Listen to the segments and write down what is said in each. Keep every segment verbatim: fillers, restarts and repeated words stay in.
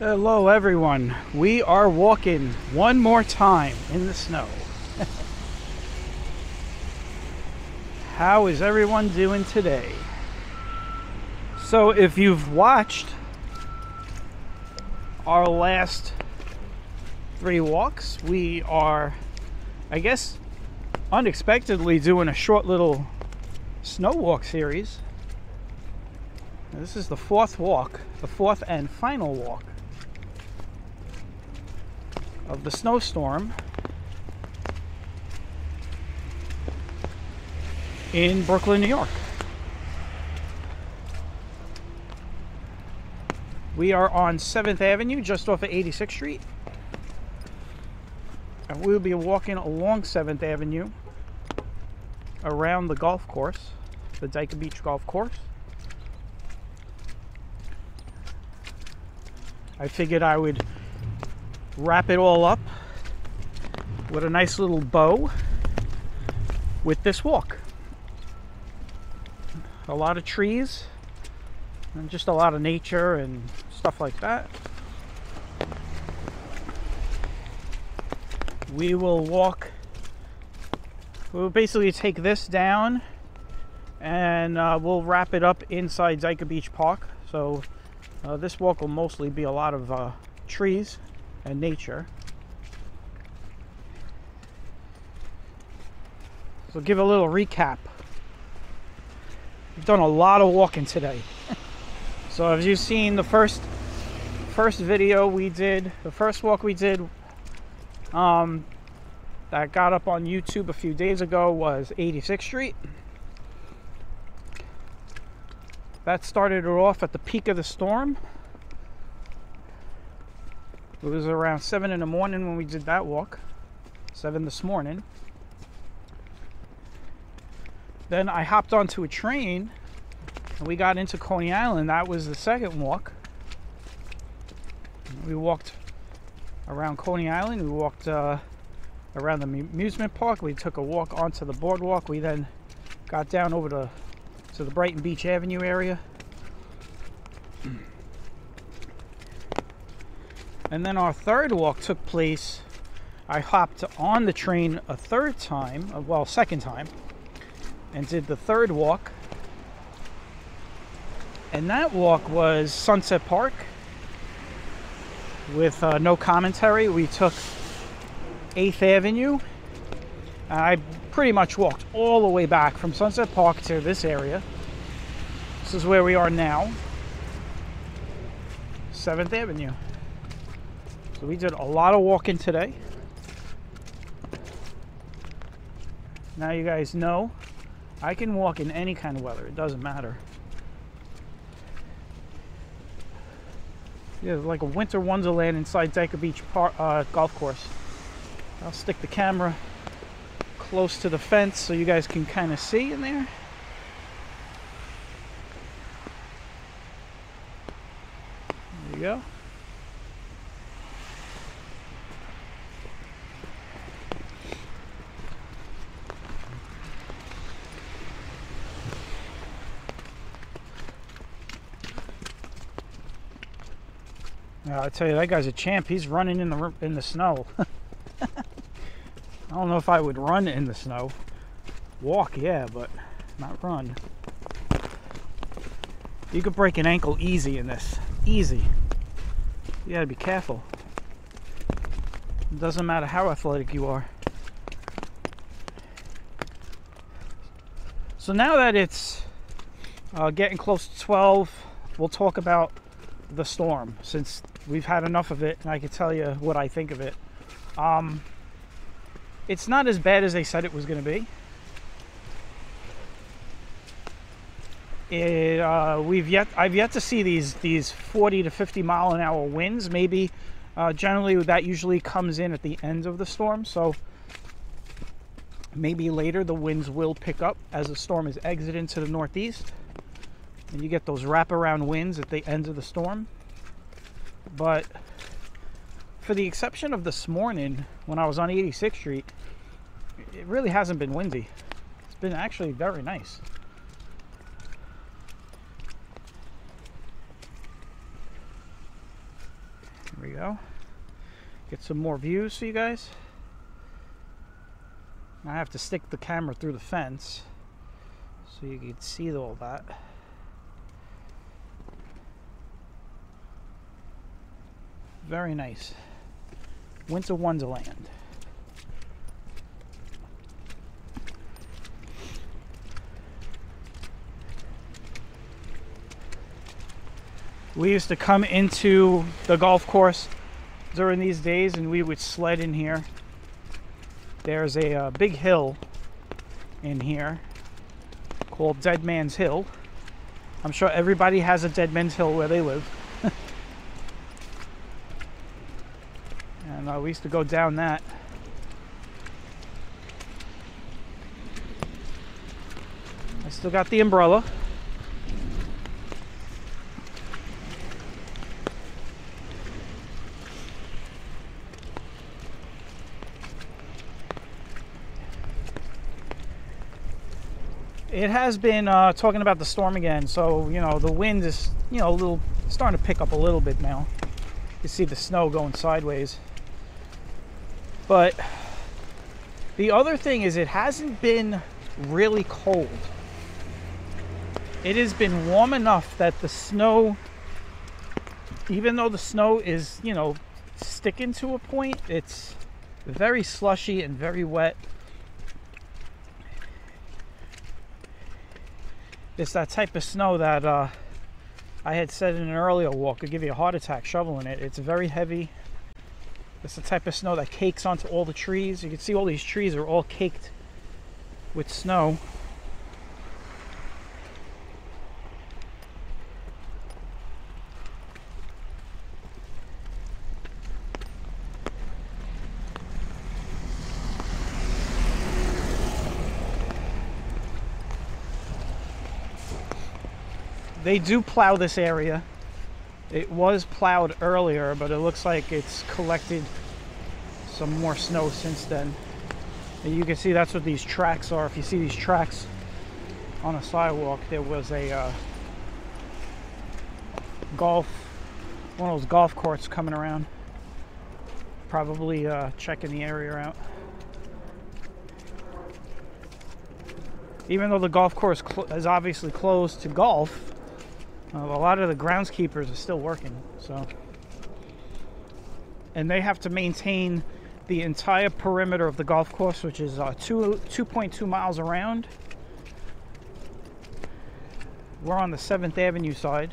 Hello everyone, we are walking one more time in the snow. How is everyone doing today? So if you've watched our last three walks, we are, I guess, unexpectedly doing a short little snow walk series. Now, this is the fourth walk, the fourth and final walk of the snowstorm in Brooklyn, New York. We are on seventh avenue, just off of eighty-sixth street. And we'll be walking along seventh avenue around the golf course, the Dyker Beach Golf Course. I figured I would wrap it all up with a nice little bow with this walk. A lot of trees and just a lot of nature and stuff like that. We will walk, we'll basically take this down and uh, we'll wrap it up inside Dyker Beach Park. So uh, this walk will mostly be a lot of uh, trees and nature. So give a little recap. We've done a lot of walking today. So as you've seen, the first first video we did, the first walk we did um, that got up on YouTube a few days ago was eighty-sixth street. That started it off at the peak of the storm. It was around seven in the morning when we did that walk, seven this morning. Then I hopped onto a train and we got into Coney Island. That was the second walk. We walked around Coney Island. We walked uh, around the amusement park. We took a walk onto the boardwalk. We then got down over to, to the Brighton Beach Avenue area. And then our third walk took place. I hopped on the train a third time, well, second time, and did the third walk. And that walk was Sunset Park with uh, no commentary. We took eighth avenue. I pretty much walked all the way back from Sunset Park to this area. This is where we are now, seventh avenue. So we did a lot of walking today. Now you guys know I can walk in any kind of weather. It doesn't matter. Yeah, it's like a winter wonderland inside Dyker Beach Park, uh, Golf Course. I'll stick the camera close to the fence so you guys can kind of see in there. There you go. I tell you, that guy's a champ. He's running in the in the snow. I don't know if I would run in the snow. Walk, yeah, but not run. You could break an ankle easy in this. Easy. You gotta be careful. It doesn't matter how athletic you are. So now that it's uh, getting close to twelve, we'll talk about the storm, since we've had enough of it and I can tell you what I think of it. Um, it's not as bad as they said it was going to be. It, uh, we've yet I've yet to see these these forty to fifty mile an hour winds. Maybe uh, generally that usually comes in at the end of the storm, so maybe later the winds will pick up as the storm is exiting to the northeast. And you get those wraparound winds at the end of the storm. But for the exception of this morning when I was on eighty-sixth street, it really hasn't been windy. It's been actually very nice. There we go. Get some more views for you guys. I have to stick the camera through the fence so you can see all that. Very nice. Winter Wonderland. We used to come into the golf course during these days and we would sled in here. There's a uh, big hill in here called Dead Man's Hill. I'm sure everybody has a Dead Man's Hill where they live. And uh, we used to go down that. I still got the umbrella. It has been uh, talking about the storm again, so you know the wind is you know a little starting to pick up a little bit now. You see the snow going sideways. But the other thing is it hasn't been really cold. It has been warm enough that the snow, even though the snow is you know sticking to a point, it's very slushy and very wet. It's that type of snow that uh, I had said in an earlier walk could give you a heart attack shoveling it. It's very heavy. It's the type of snow that cakes onto all the trees. You can see all these trees are all caked with snow. They do plow this area. It was plowed earlier, but it looks like it's collected some more snow since then. And you can see that's what these tracks are. If you see these tracks on a sidewalk, there was a uh, golf, one of those golf carts coming around, probably uh, checking the area out. Even though the golf course is obviously closed to golf, Uh, a lot of the groundskeepers are still working, so. And they have to maintain the entire perimeter of the golf course, which is uh, two point two miles around. We're on the seventh avenue side.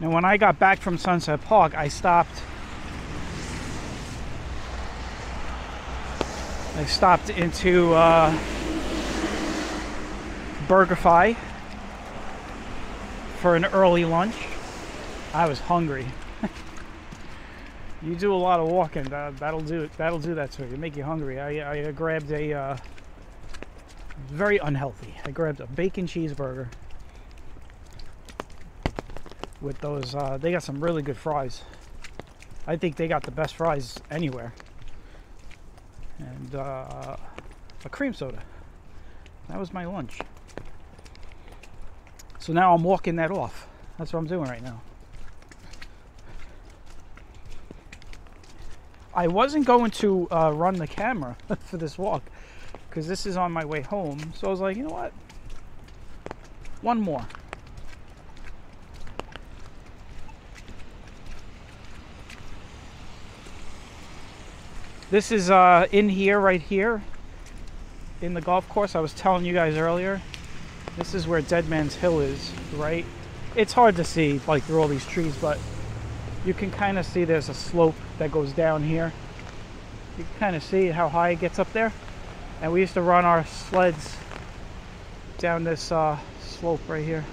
And when I got back from Sunset Park, I stopped. I stopped into uh, BurgerFi for an early lunch. I was hungry. You do a lot of walking, that, that'll do it. That'll do that to you. Make you hungry. I, I grabbed a uh, very unhealthy. I grabbed a bacon cheeseburger. With those, uh, they got some really good fries. I think they got the best fries anywhere. And uh, a cream soda. That was my lunch. So now I'm walking that off. That's what I'm doing right now. I wasn't going to uh, run the camera for this walk because this is on my way home. So I was like, you know what? One more. This is uh, in here, right here, in the golf course. I was telling you guys earlier, this is where Dead Man's Hill is, right? It's hard to see, like, through all these trees, but you can kind of see there's a slope that goes down here. You can kind of see how high it gets up there. And we used to run our sleds down this uh, slope right here.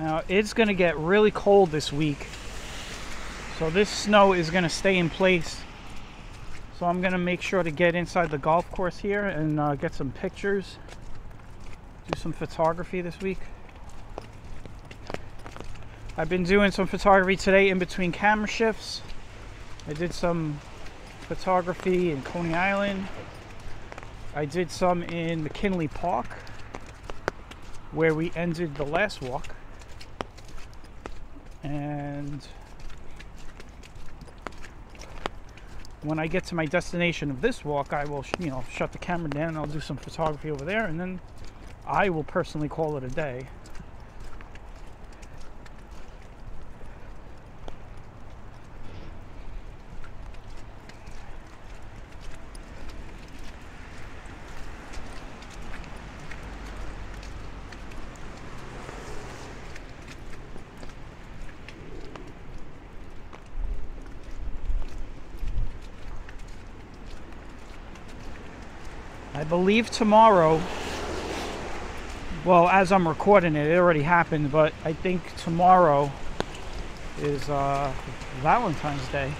Now it's gonna get really cold this week, so this snow is gonna stay in place. So I'm gonna make sure to get inside the golf course here and uh, get some pictures, do some photography this week. I've been doing some photography today in between camera shifts. I did some photography in Coney Island. I did some in McKinley Park, where we ended the last walk. And when I get to my destination of this walk, I will, you know, shut the camera down. I'll do some photography over there, and then I will personally call it a day. I believe tomorrow, well, as I'm recording it, it already happened, but I think tomorrow is uh, Valentine's Day.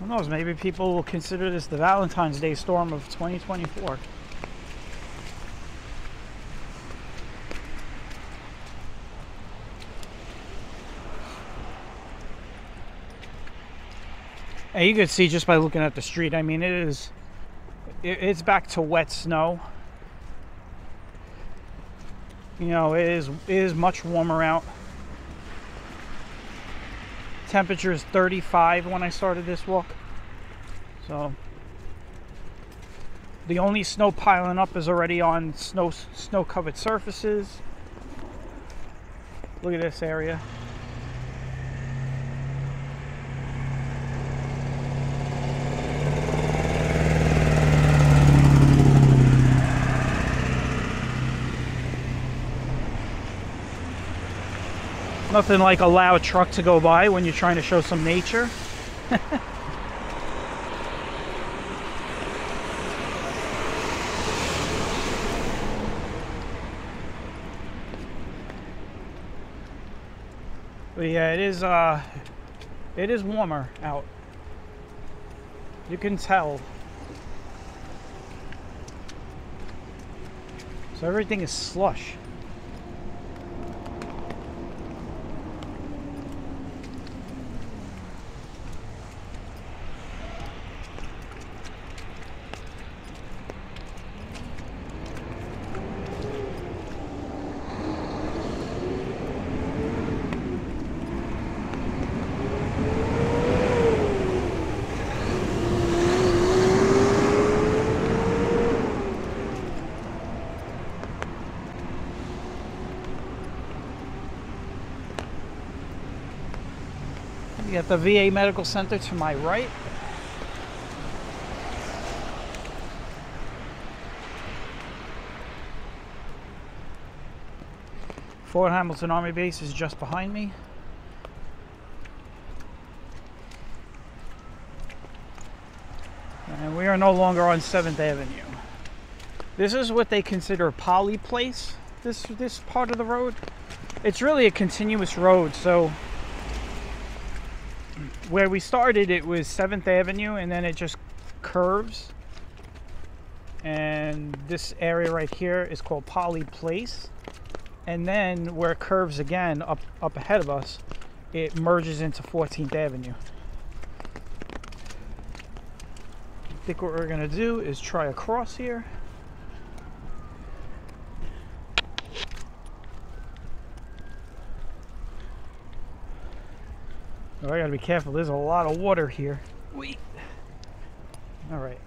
Who knows, maybe people will consider this the Valentine's Day storm of twenty twenty-four. And you can see just by looking at the street, I mean, it is, it's back to wet snow. You know, it is, it is much warmer out. Temperature is thirty-five when I started this walk. So the only snow piling up is already on snow, snow covered surfaces. Look at this area. Nothing like a loud truck to go by when you're trying to show some nature. But yeah, it is uh it is warmer out. You can tell. So everything is slush. You got the V A Medical Center to my right. Fort Hamilton Army Base is just behind me. And we are no longer on seventh avenue. This is what they consider Poly Place, this, this part of the road. It's really a continuous road, so where we started, it was seventh avenue, and then it just curves. And this area right here is called Poly Place. And then where it curves again up, up ahead of us, it merges into fourteenth avenue. I think what we're gonna do is try across here. Oh, I gotta be careful, there's a lot of water here. Wait. Alright.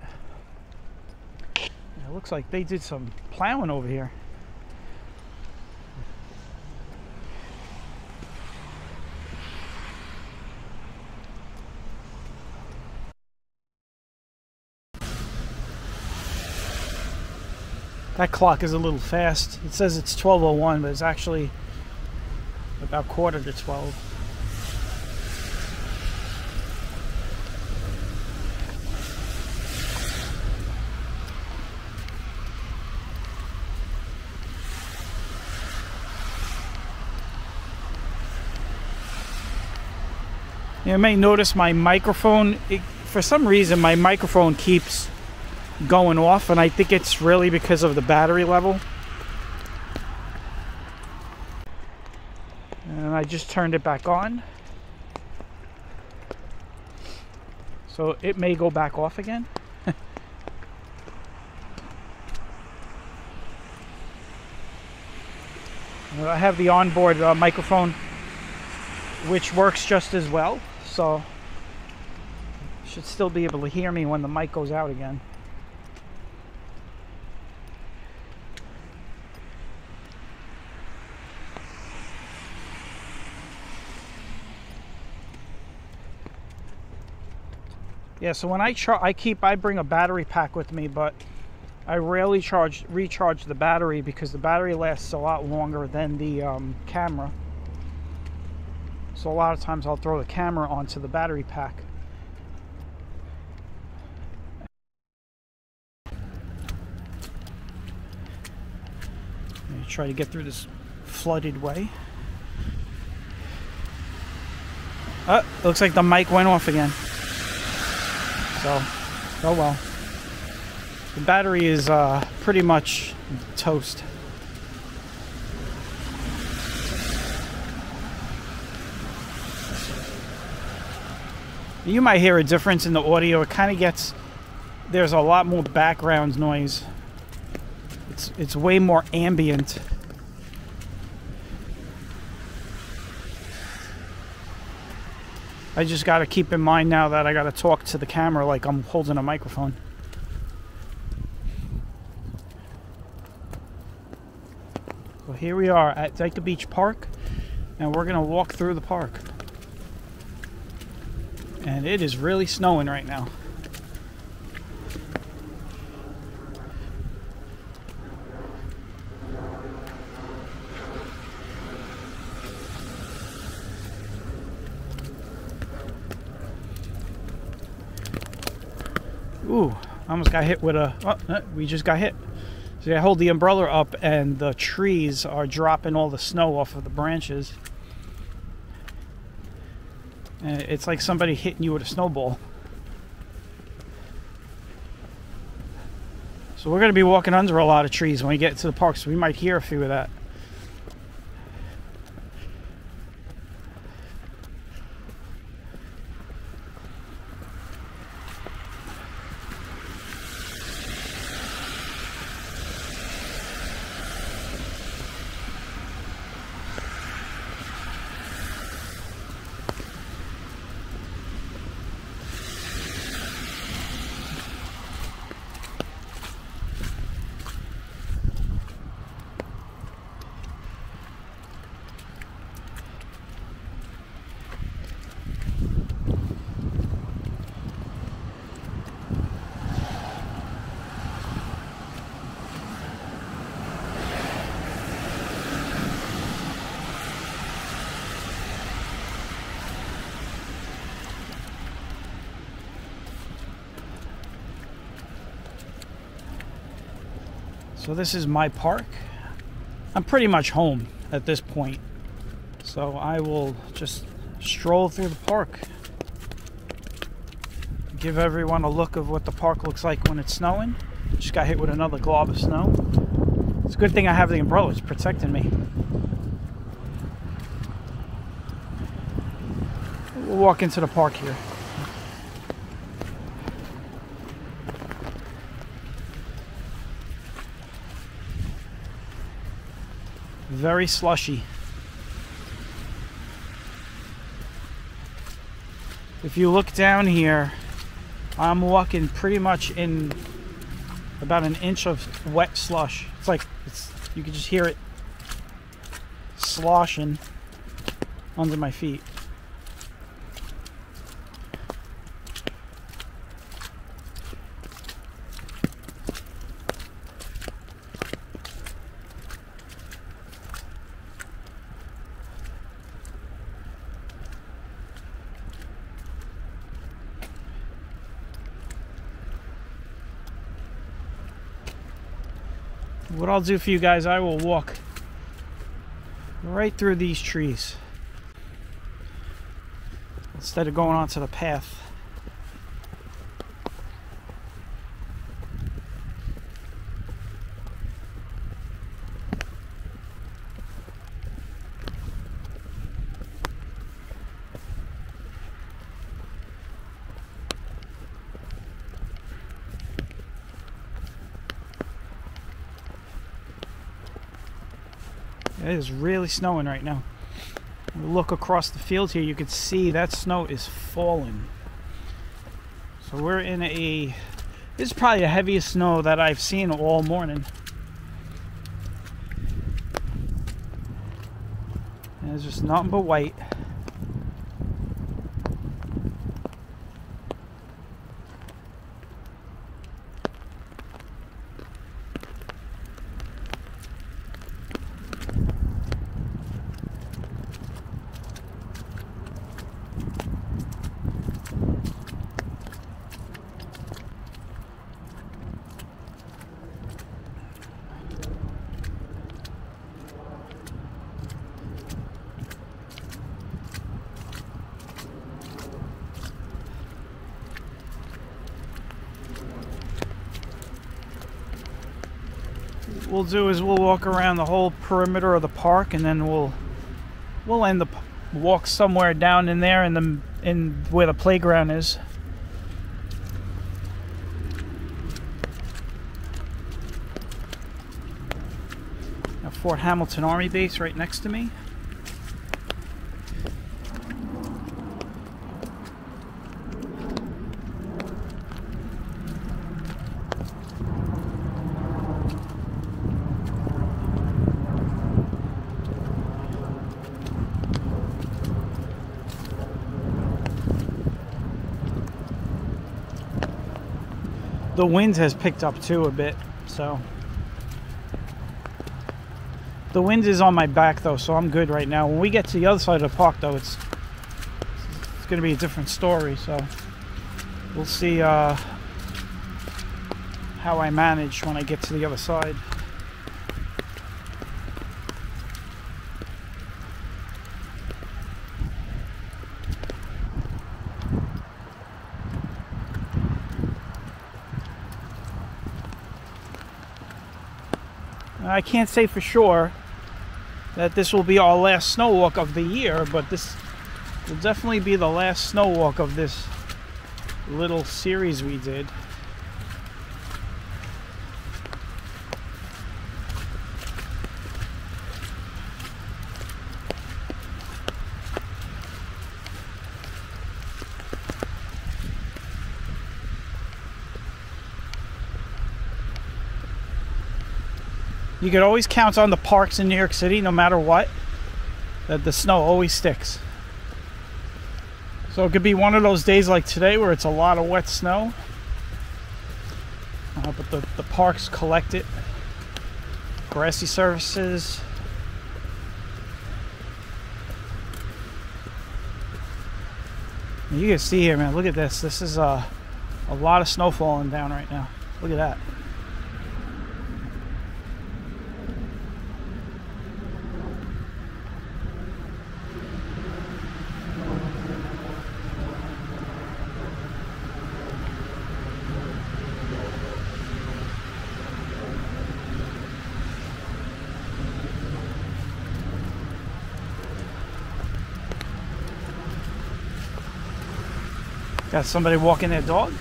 It looks like they did some plowing over here. That clock is a little fast. It says it's twelve oh one, but it's actually about quarter to twelve. You may notice my microphone, it, for some reason my microphone keeps going off, and I think it's really because of the battery level. And I just turned it back on, so it may go back off again. I have the onboard uh, microphone, which works just as well, so you should still be able to hear me when the mic goes out again. Yeah, so when I char I keep I bring a battery pack with me, but I rarely charge recharge the battery because the battery lasts a lot longer than the um, camera. So a lot of times I'll throw the camera onto the battery pack. Let me try to get through this flooded way. Oh, looks like the mic went off again. So, oh well. The battery is uh, pretty much toast. You might hear a difference in the audio. It kind of gets, there's a lot more background noise. It's, it's way more ambient. I just got to keep in mind now that I got to talk to the camera like I'm holding a microphone. So here we are at Dyker Beach Park, and we're going to walk through the park. And it is really snowing right now. Ooh, I almost got hit with a, oh, we just got hit. See, I hold the umbrella up and the trees are dropping all the snow off of the branches. And it's like somebody hitting you with a snowball. So we're going to be walking under a lot of trees when we get to the park, so we might hear a few of that. So this is my park. I'm pretty much home at this point, so I will just stroll through the park. Give everyone a look of what the park looks like when it's snowing. Just got hit with another glob of snow. It's a good thing I have the umbrella, it's protecting me. We'll walk into the park here. Very slushy. If you look down here, I'm walking pretty much in about an inch of wet slush. It's like it's, you can just hear it sloshing under my feet. What I'll do for you guys, I will walk right through these trees. Let's instead of going onto the path. It is really snowing right now. We look across the field here, you can see that snow is falling. So we're in a, this is probably the heaviest snow that I've seen all morning. And it's just nothing but white. We'll do is we'll walk around the whole perimeter of the park, and then we'll we'll end the walk somewhere down in there in the in where the playground is. Now, Fort Hamilton Army Base right next to me. The wind has picked up too a bit, so the wind is on my back though, so I'm good right now. When we get to the other side of the park though, it's it's gonna be a different story, so we'll see uh, how I manage when I get to the other side. I can't say for sure that this will be our last snow walk of the year, but this will definitely be the last snow walk of this little series we did. You can always count on the parks in New York City, no matter what, that the snow always sticks. So it could be one of those days like today where it's a lot of wet snow, uh, but the, the parks collect it. Grassy surfaces. You can see here, man, look at this. This is uh, a lot of snow falling down right now. Look at that. Got somebody walking their dog.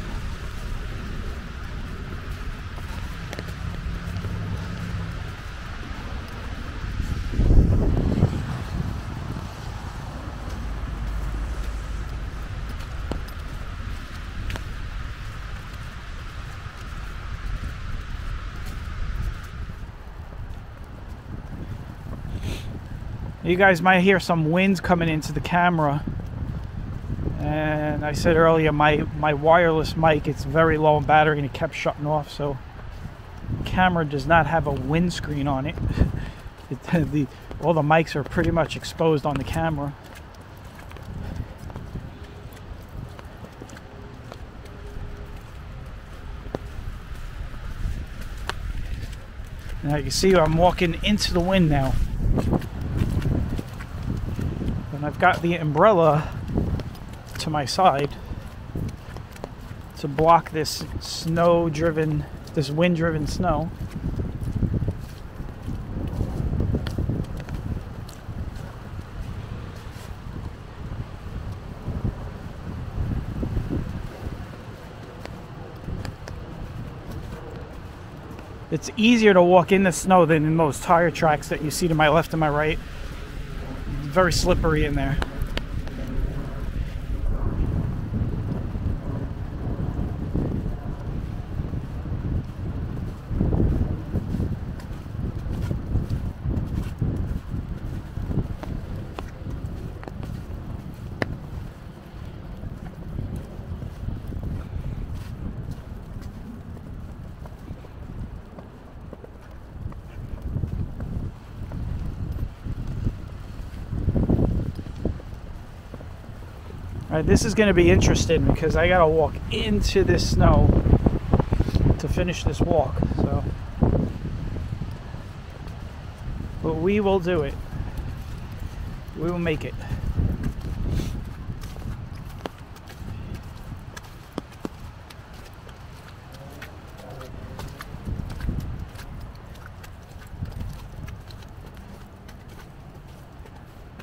You guys might hear some wind coming into the camera. And I said earlier, my, my wireless mic, it's very low on battery and it kept shutting off, so the camera does not have a windscreen on it. it the, all the mics are pretty much exposed on the camera. Now you can see I'm walking into the wind now. And I've got the umbrella to my side to block this snow-driven, this wind-driven snow. It's easier to walk in the snow than in those tire tracks that you see to my left and my right. It's very slippery in there. This is going to be interesting because I got to walk into this snow to finish this walk. So, but we will do it. We will make it.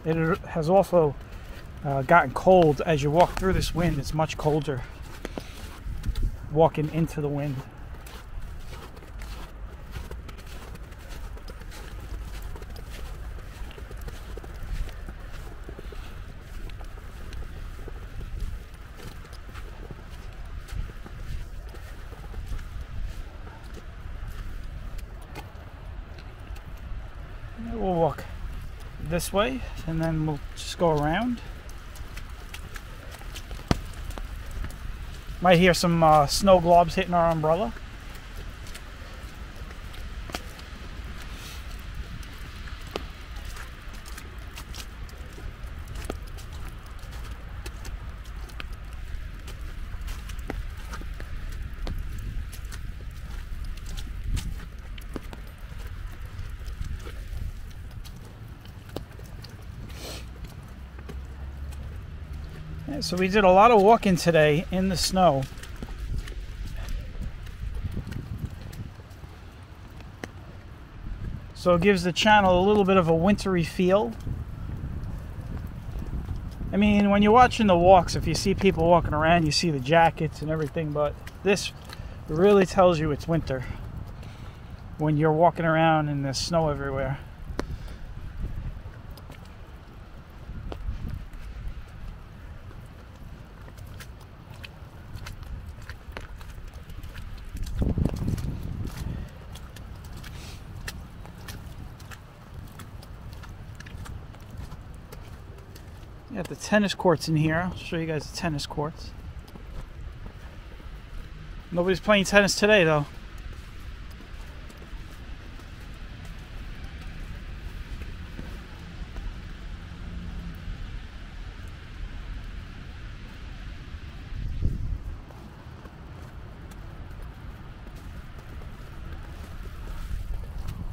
It has also Uh, gotten cold. As you walk through this wind, it's much colder walking into the wind. We'll walk this way and then we'll just go around. Might hear some uh, snow globs hitting our umbrella. So we did a lot of walking today in the snow. So it gives the channel a little bit of a wintry feel. I mean, when you're watching the walks, if you see people walking around, you see the jackets and everything, but this really tells you it's winter when you're walking around and there's snow everywhere. Got the tennis courts in here. I'll show you guys the tennis courts. Nobody's playing tennis today, though.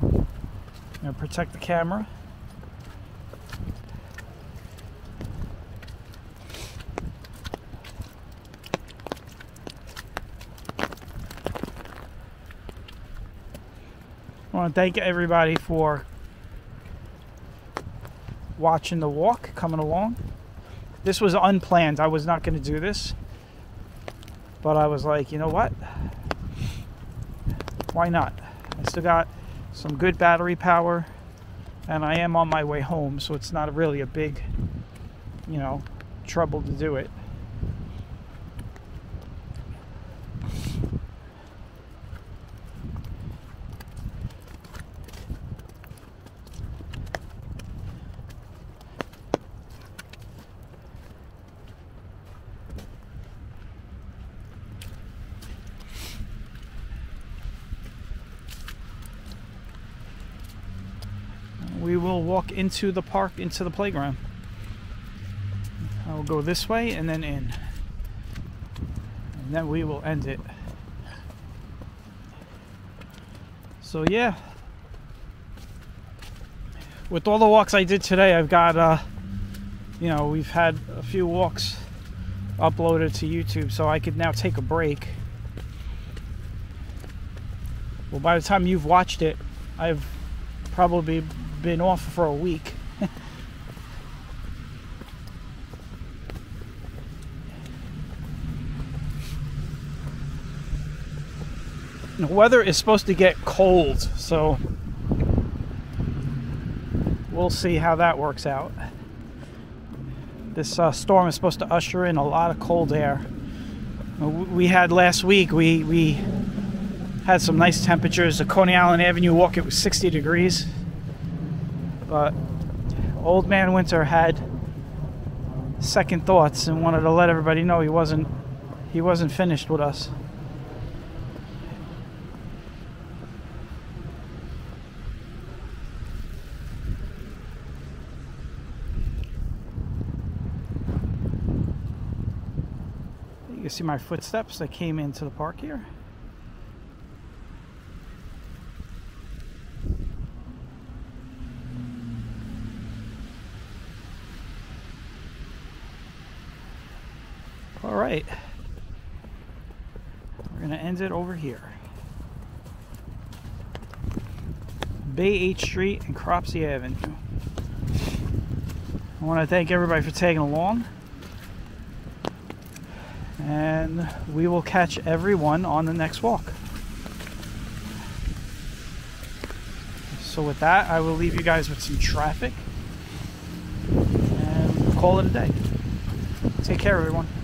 I'm gonna protect the camera. I want to thank everybody for watching the walk, coming along. This was unplanned. I was not going to do this, but I was like, you know what? Why not? I still got some good battery power, and I am on my way home, so it's not really a big, you know, trouble to do it. We will walk into the park, into the playground. I'll go this way and then in. And then we will end it. So yeah. With all the walks I did today, I've got, uh, you know, we've had a few walks upload it to YouTube, so I could now take a break. Well, by the time you've watched it, I've probably been off for a week. The weather is supposed to get cold, so we'll see how that works out. This uh, storm is supposed to usher in a lot of cold air. We had last week, we, we had some nice temperatures. The Coney Island Avenue walk, it was sixty degrees. But Old Man Winter had second thoughts and wanted to let everybody know he wasn't, he wasn't finished with us. You see my footsteps that came into the park here. All right, we're gonna end it over here. Bay eighth Street and Cropsey Avenue. I want to thank everybody for tagging along. And we will catch everyone on the next walk. So with that, I will leave you guys with some traffic and we'll call it a day. Take care, everyone.